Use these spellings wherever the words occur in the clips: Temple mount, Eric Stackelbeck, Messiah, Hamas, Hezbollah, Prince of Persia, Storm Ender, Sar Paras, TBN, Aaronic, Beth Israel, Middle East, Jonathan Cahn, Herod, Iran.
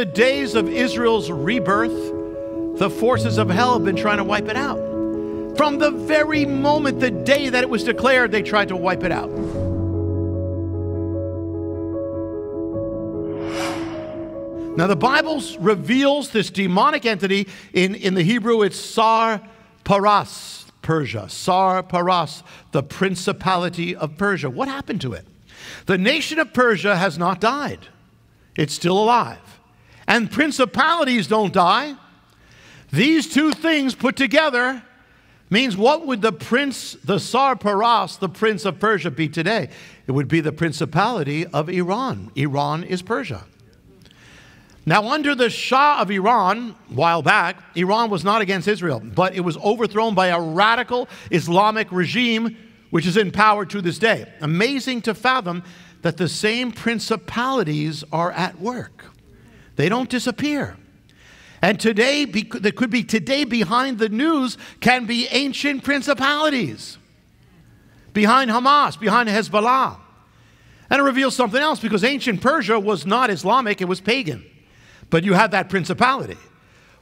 the days of Israel's rebirth, the forces of hell have been trying to wipe it out. From the very moment, the day that it was declared, they tried to wipe it out. Now, the Bible reveals this demonic entity. In the Hebrew, it's Sar Paras, Persia. Sar Paras, the principality of Persia. What happened to it? The nation of Persia has not died. It's still alive. And principalities don't die. These two things put together means what would the prince, the Sar Paras, the prince of Persia, be today? It would be the principality of Iran. Iran is Persia. Now, under the Shah of Iran, a while back, Iran was not against Israel, but it was overthrown by a radical Islamic regime, which is in power to this day. Amazing to fathom that the same principalities are at work. They don't disappear. And today, there could be today behind the news can be ancient principalities. Behind Hamas, behind Hezbollah. And it reveals something else, because ancient Persia was not Islamic, it was pagan. But you have that principality.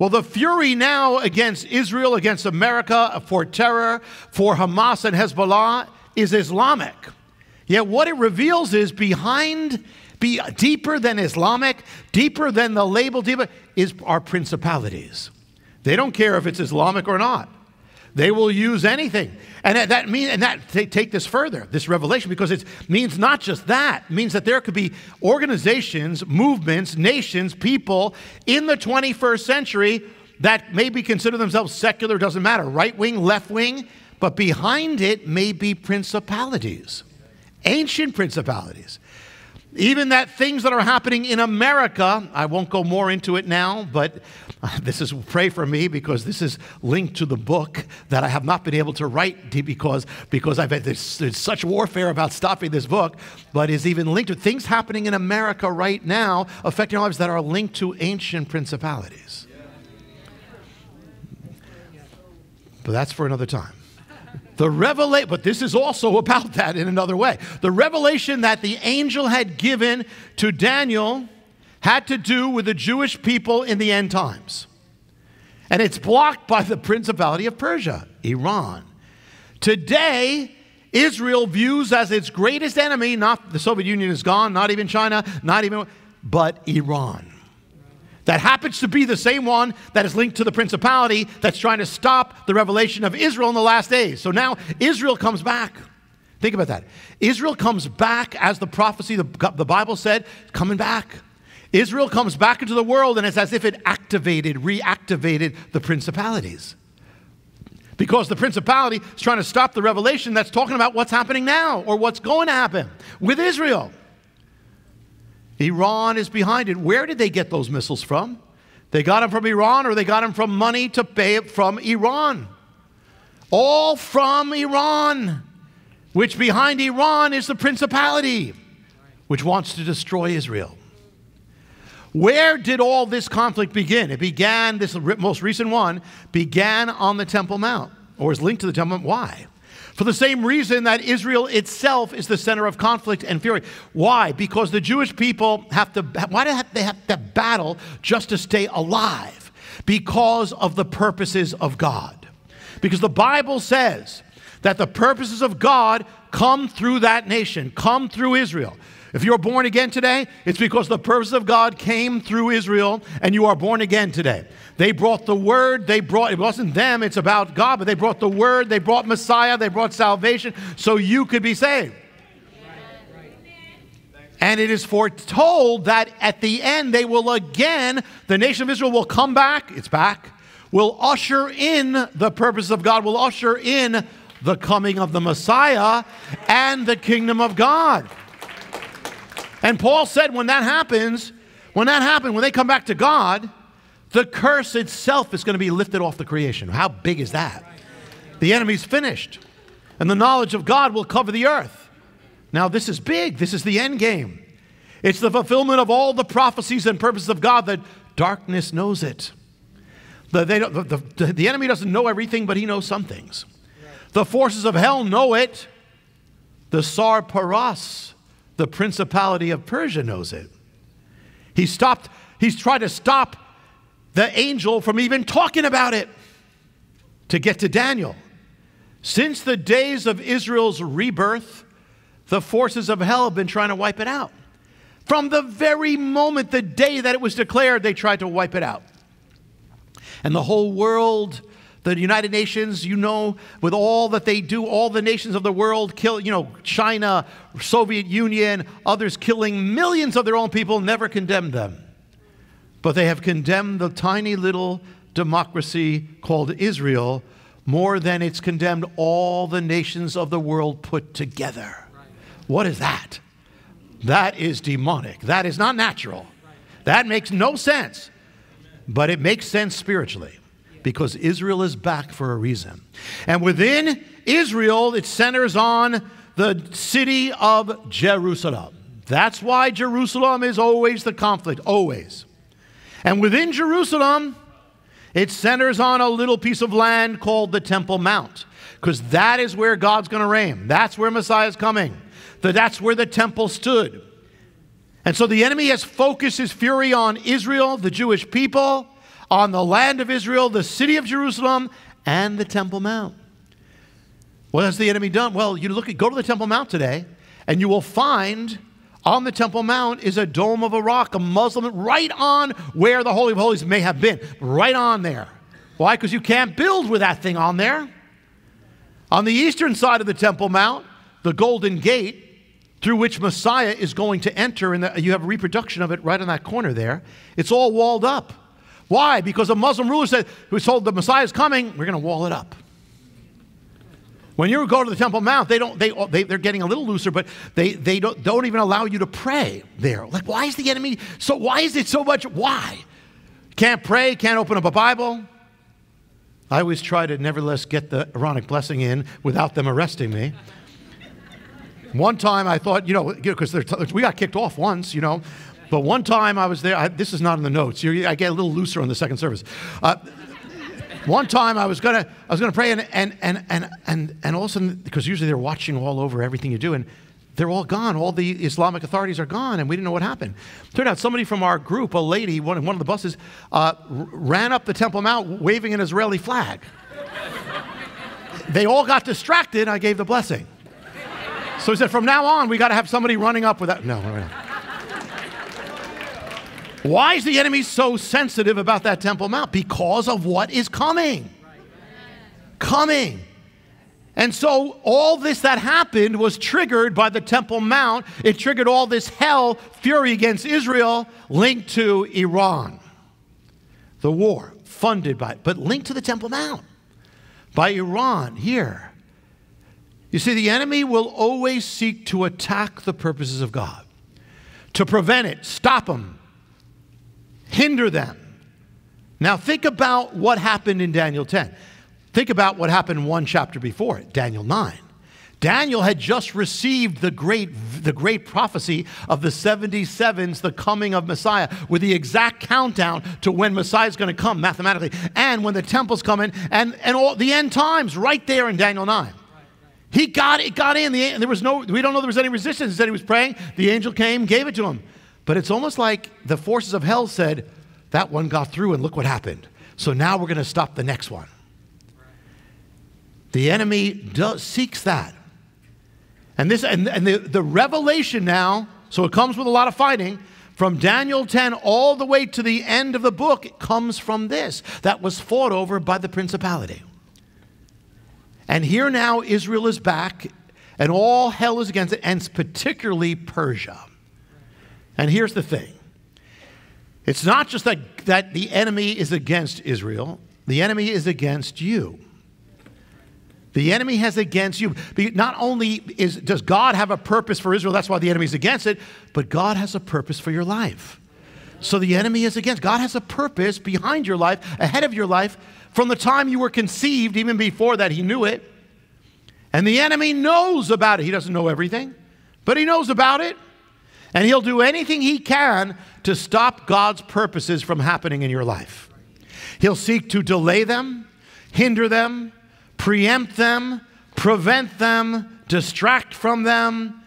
Well, the fury now against Israel, against America, for terror, for Hamas and Hezbollah is Islamic. Yet what it reveals is deeper than Islamic, deeper than the label, deeper is our principalities. They don't care if it's Islamic or not. They will use anything. And that means, and that take this further, this revelation, because it means not just that. It means that there could be organizations, movements, nations, people in the 21st century that maybe consider themselves secular, doesn't matter, right wing, left wing, but behind it may be principalities, ancient principalities. Even that things that are happening in America, I won't go more into it now, but this is, pray for me, because this is linked to the book that I have not been able to write because I've had there's such warfare about stopping this book, but is even linked to things happening in America right now, affecting our lives, that are linked to ancient principalities. But that's for another time. But this is also about that in another way. The revelation that the angel had given to Daniel had to do with the Jewish people in the end times. And it's blocked by the principality of Persia, Iran. Today, Israel views as its greatest enemy, not the Soviet Union is gone, not even China, not even, but Iran. That happens to be the same one that is linked to the principality that's trying to stop the revelation of Israel in the last days. So now Israel comes back. Think about that. Israel comes back as the prophecy, the Bible said, coming back. Israel comes back into the world, and it's as if it reactivated the principalities. Because the principality is trying to stop the revelation that's talking about what's happening now or what's going to happen with Israel. Iran is behind it. Where did they get those missiles from? They got them from Iran, or they got them from money to pay it from Iran. All from Iran, which behind Iran is the principality, which wants to destroy Israel. Where did all this conflict begin? It began, this most recent one, began on the Temple Mount, or is linked to the Temple Mount. Why? For the same reason that Israel itself is the center of conflict and fury. Why? Because the Jewish people have to battle just to stay alive, because of the purposes of God. Because the Bible says that the purposes of God come through that nation, come through Israel. If you're born again today, it's because the purpose of God came through Israel, and you are born again today. They brought the word, it wasn't them, it's about God, but they brought the word, they brought Messiah, they brought salvation, so you could be saved. And it is foretold that at the end they will again, the nation of Israel will come back, it's back, will usher in the purpose of God, will usher in the coming of the Messiah and the kingdom of God. And Paul said when that happens, when they come back to God, the curse itself is going to be lifted off the creation. How big is that? The enemy's finished, and the knowledge of God will cover the earth. Now this is big. This is the end game. It's the fulfillment of all the prophecies and purposes of God, that darkness knows it. The enemy doesn't know everything, but he knows some things. The forces of hell know it. The Sar Paras, the principality of Persia, knows it. He stopped, He's tried to stop the angel from even talking about it to get to Daniel. Since the days of Israel's rebirth, the forces of hell have been trying to wipe it out. From the very moment, the day that it was declared, they tried to wipe it out. And the whole world, the United Nations, you know, with all that they do, all the nations of the world kill, you know, China, Soviet Union, others killing millions of their own people, never condemned them. But they have condemned the tiny little democracy called Israel more than it's condemned all the nations of the world put together. What is that? That is demonic. That is not natural. That makes no sense. But it makes sense spiritually, because Israel is back for a reason. And within Israel, it centers on the city of Jerusalem. That's why Jerusalem is always the conflict, always. And within Jerusalem, it centers on a little piece of land called the Temple Mount, because that is where God's going to reign. That's where Messiah is coming. That's where the temple stood. And so the enemy has focused his fury on Israel, the Jewish people, on the land of Israel, the city of Jerusalem, and the Temple Mount. What has the enemy done? Well, you look at, go to the Temple Mount today, and you will find on the Temple Mount is a dome of a rock, a Muslim, right on where the Holy of Holies may have been, right on there. Why? Because you can't build with that thing on there. On the eastern side of the Temple Mount, the Golden Gate, through which Messiah is going to enter, and you have a reproduction of it right in that corner there. It's all walled up. Why? Because a Muslim ruler said, who was told the Messiah is coming, we're going to wall it up. When you go to the Temple Mount, they're getting a little looser, but they don't even allow you to pray there. Like, why is the enemy so, why is it so much, why? Can't pray, can't open up a Bible. I always try to nevertheless get the Aaronic blessing in without them arresting me. One time I thought, you know, because we got kicked off once, you know, but one time I was there. This is not in the notes. I get a little looser on the second service. One time I was gonna pray, and all of a sudden, because usually they're watching all over everything you do, and they're all gone. All the Islamic authorities are gone, and we didn't know what happened. Turned out somebody from our group, a lady, one of the buses, ran up the Temple Mount waving an Israeli flag. They all got distracted, and I gave the blessing. So he said, from now on, we got to have somebody running up with that. No. Why is the enemy so sensitive about that Temple Mount? Because of what is coming. Coming. And so all this that happened was triggered by the Temple Mount. It triggered all this hell, fury against Israel, linked to Iran. The war, funded by it, but linked to the Temple Mount by Iran here. You see, the enemy will always seek to attack the purposes of God, to prevent it, stop them, hinder them. Now think about what happened in Daniel 10. Think about what happened one chapter before it, Daniel 9. Daniel had just received the great prophecy of the 77s, the coming of Messiah, with the exact countdown to when Messiah is going to come mathematically, and when the temple's coming, and all the end times right there in Daniel 9. He got it, got in. There was no, we don't know there was any resistance. He said he was praying. The angel came, gave it to him. But it's almost like the forces of hell said, that one got through and look what happened. So now we're going to stop the next one. The enemy seeks that. And this, and the revelation now, so it comes with a lot of fighting. From Daniel 10 all the way to the end of the book, it comes from this. That was fought over by the principality. And here now Israel is back, and all hell is against it, and particularly Persia. And here's the thing. It's not just that the enemy is against Israel. The enemy is against you. The enemy has against you. Not only does God have a purpose for Israel, that's why the enemy is against it, but God has a purpose for your life. So the enemy is against. God has a purpose behind your life, ahead of your life, from the time you were conceived, even before that, he knew it. And the enemy knows about it. He doesn't know everything, but he knows about it. And he'll do anything he can to stop God's purposes from happening in your life. He'll seek to delay them, hinder them, preempt them, prevent them, distract from them.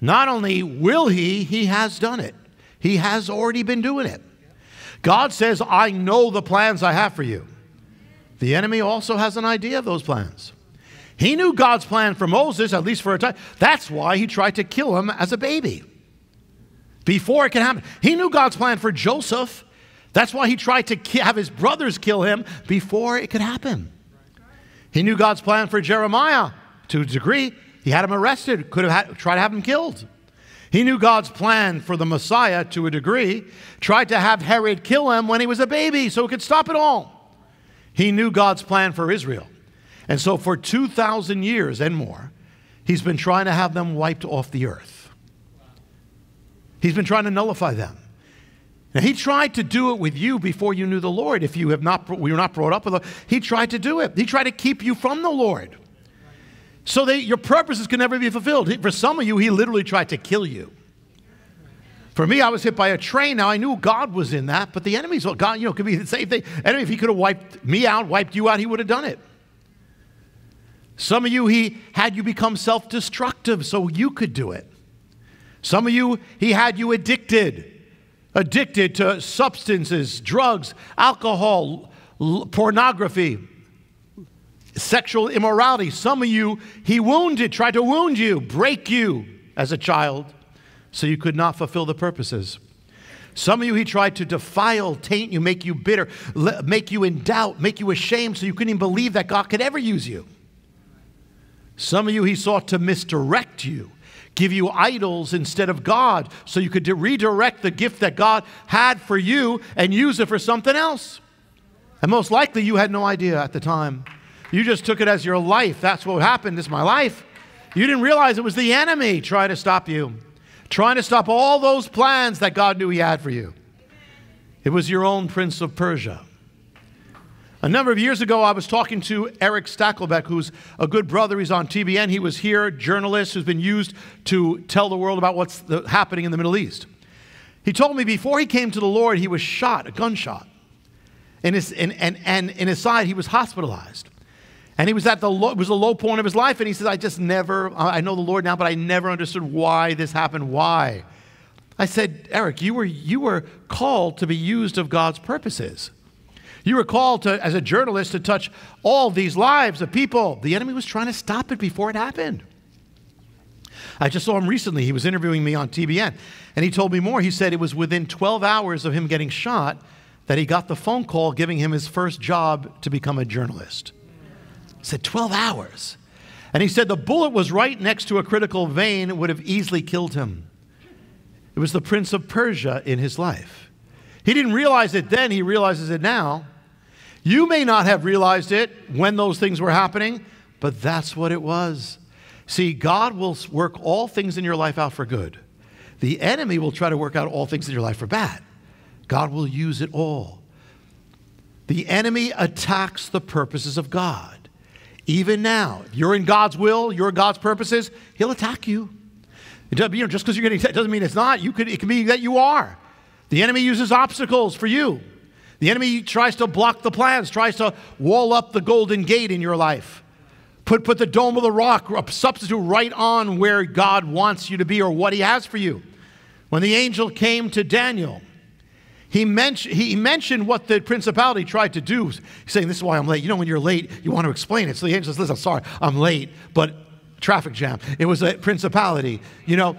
Not only will he has done it. He has already been doing it. God says, I know the plans I have for you. The enemy also has an idea of those plans. He knew God's plan for Moses, at least for a time. That's why he tried to kill him as a baby, before it can happen. He knew God's plan for Joseph. That's why he tried to have his brothers kill him before it could happen. He knew God's plan for Jeremiah. To a degree, he had him arrested, could have tried to have him killed. He knew God's plan for the Messiah to a degree, tried to have Herod kill him when he was a baby so he could stop it all. He knew God's plan for Israel. And so for 2,000 years and more, he's been trying to have them wiped off the earth. He's been trying to nullify them. Now, he tried to do it with you before you knew the Lord. If you have not, we were not brought up with the Lord, he tried to do it. He tried to keep you from the Lord, so that your purposes can never be fulfilled. For some of you, he literally tried to kill you. For me, I was hit by a train. Now, I knew God was in that, but the enemy's, well, God, you know, could be the same thing. Enemy, if he could have wiped me out, wiped you out, he would have done it. Some of you, he had you become self-destructive so you could do it. Some of you, he had you addicted to substances, drugs, alcohol, pornography, sexual immorality. Some of you, he wounded, tried to wound you, break you as a child, so you could not fulfill the purposes. Some of you, he tried to defile, taint you, make you bitter, make you in doubt, make you ashamed, so you couldn't even believe that God could ever use you. Some of you, he sought to misdirect you, give you idols instead of God, so you could redirect the gift that God had for you and use it for something else. And most likely, you had no idea at the time. You just took it as your life. That's what happened. This is my life. You didn't realize it was the enemy trying to stop you, trying to stop all those plans that God knew he had for you. It was your own Prince of Persia. A number of years ago, I was talking to Eric Stackelbeck, who's a good brother. He's on TBN. He was here, a journalist who's been used to tell the world about what's happening in the Middle East. He told me before he came to the Lord, he was shot, a gunshot. And in his side, he was hospitalized. And he was at the low point of his life, and he says, I know the Lord now, but I never understood why this happened, why. I said, Eric, you were called to be used of God's purposes. You were called to, as a journalist, to touch all these lives of people. The enemy was trying to stop it before it happened. I just saw him recently. He was interviewing me on TBN, and he told me more. He said it was within 12 hours of him getting shot that he got the phone call giving him his first job to become a journalist. Said 12 hours. And he said the bullet was right next to a critical vein. It would have easily killed him. It was the Prince of Persia in his life. He didn't realize it then. He realizes it now. You may not have realized it when those things were happening, but that's what it was. See, God will work all things in your life out for good. The enemy will try to work out all things in your life for bad. God will use it all. The enemy attacks the purposes of God. Even now, if you're in God's will, you're in God's purposes, he'll attack you. Just because you're getting attacked doesn't mean it's not. It can be that you are. The enemy uses obstacles for you. The enemy tries to block the plans, tries to wall up the golden gate in your life. Put the dome of the rock, substitute right on where God wants you to be or what he has for you. When the angel came to Daniel, he mentioned what the principality tried to do, saying, this is why I'm late. You know, when you're late, you want to explain it. So the angel says, listen, I'm sorry, I'm late, but traffic jam. It was a principality, you know.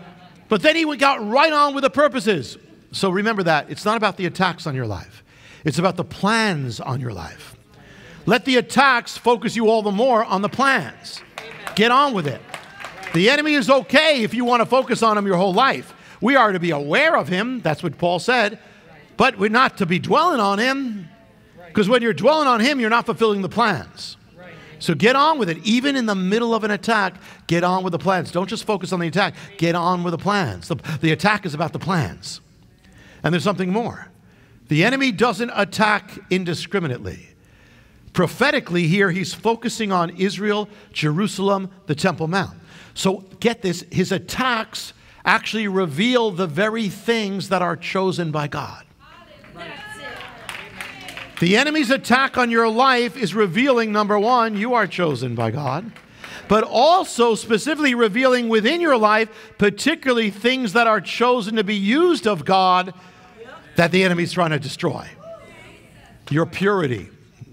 But then he got right on with the purposes. So remember that. It's not about the attacks on your life. It's about the plans on your life. Let the attacks focus you all the more on the plans. Get on with it. The enemy is okay if you want to focus on him your whole life. We are to be aware of him. That's what Paul said. But we're not to be dwelling on him, because when you're dwelling on him, you're not fulfilling the plans. Right. So get on with it. Even in the middle of an attack, get on with the plans. Don't just focus on the attack. Get on with the plans. The attack is about the plans. And there's something more. The enemy doesn't attack indiscriminately. Prophetically here, he's focusing on Israel, Jerusalem, the Temple Mount. So get this, his attacks actually reveal the very things that are chosen by God. The enemy's attack on your life is revealing, number one, you are chosen by God, but also specifically revealing within your life, particularly things that are chosen to be used of God that the enemy's trying to destroy. Your purity.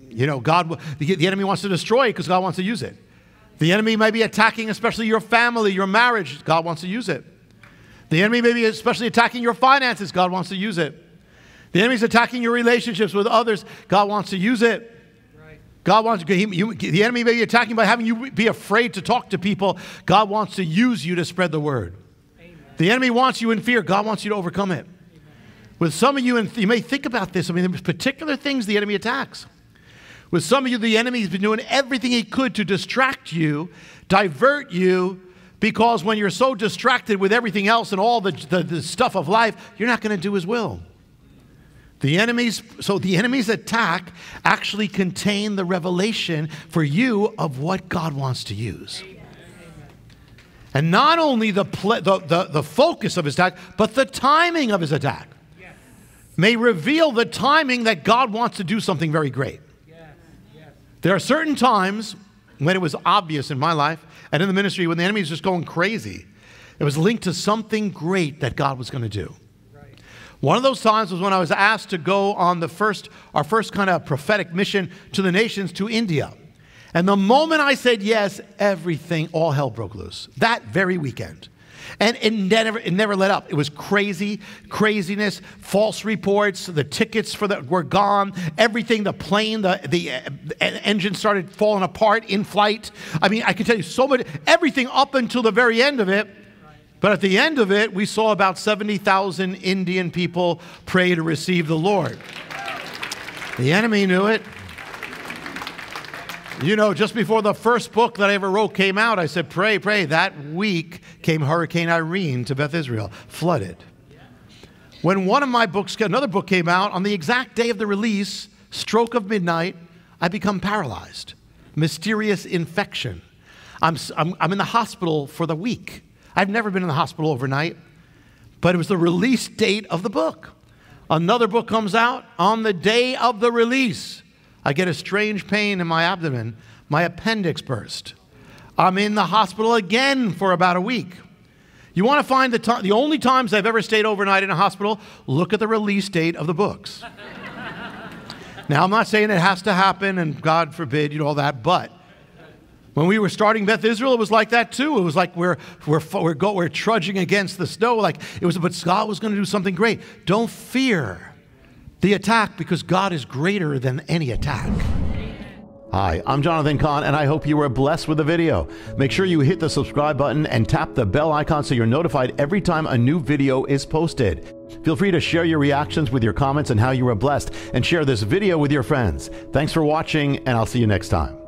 You know, God, the enemy wants to destroy it because God wants to use it. The enemy may be attacking especially your family, your marriage. God wants to use it. The enemy may be especially attacking your finances. God wants to use it. The enemy's attacking your relationships with others. God wants to use it. God wants the enemy may be attacking by having you be afraid to talk to people. God wants to use you to spread the word. Amen. The enemy wants you in fear. God wants you to overcome it. Amen. With some of you, and you may think about this, I mean, there's particular things the enemy attacks. With some of you, the enemy's been doing everything he could to distract you, divert you, because when you're so distracted with everything else and all the stuff of life, you're not going to do his will. So the enemy's attack actually contained the revelation for you of what God wants to use. Amen. And not only the focus of his attack, but the timing of his attack may reveal the timing that God wants to do something very great. Yes. Yes. There are certain times when it was obvious in my life and in the ministry when the enemy was just going crazy. It was linked to something great that God was going to do. One of those times was when I was asked to go on our first kind of prophetic mission to the nations, to India. And the moment I said yes, all hell broke loose. That very weekend. And it never let up. It was craziness, false reports, the tickets were gone, everything, the plane, the engine started falling apart in flight. I mean, I can tell you so much, everything up until the very end of it. But at the end of it, we saw about 70,000 Indian people pray to receive the Lord. The enemy knew it. You know, just before the first book that I ever wrote came out, I said, pray, pray. That week came Hurricane Irene to Beth Israel, flooded. When another book came out, on the exact day of the release, stroke of midnight, I become paralyzed. Mysterious infection. I'm in the hospital for the week. I've never been in the hospital overnight, but it was the release date of the book. Another book comes out on the day of the release. I get a strange pain in my abdomen. My appendix burst. I'm in the hospital again for about a week. You want to find the only times I've ever stayed overnight in a hospital, look at the release date of the books. Now, I'm not saying it has to happen and God forbid, you know, all that, but when we were starting Beth Israel, it was like that too. It was like we're trudging against the snow. But God was going to do something great. Don't fear the attack because God is greater than any attack. Hi, I'm Jonathan Cahn, and I hope you were blessed with the video. Make sure you hit the subscribe button and tap the bell icon so you're notified every time a new video is posted. Feel free to share your reactions with your comments and how you were blessed, and share this video with your friends. Thanks for watching, and I'll see you next time.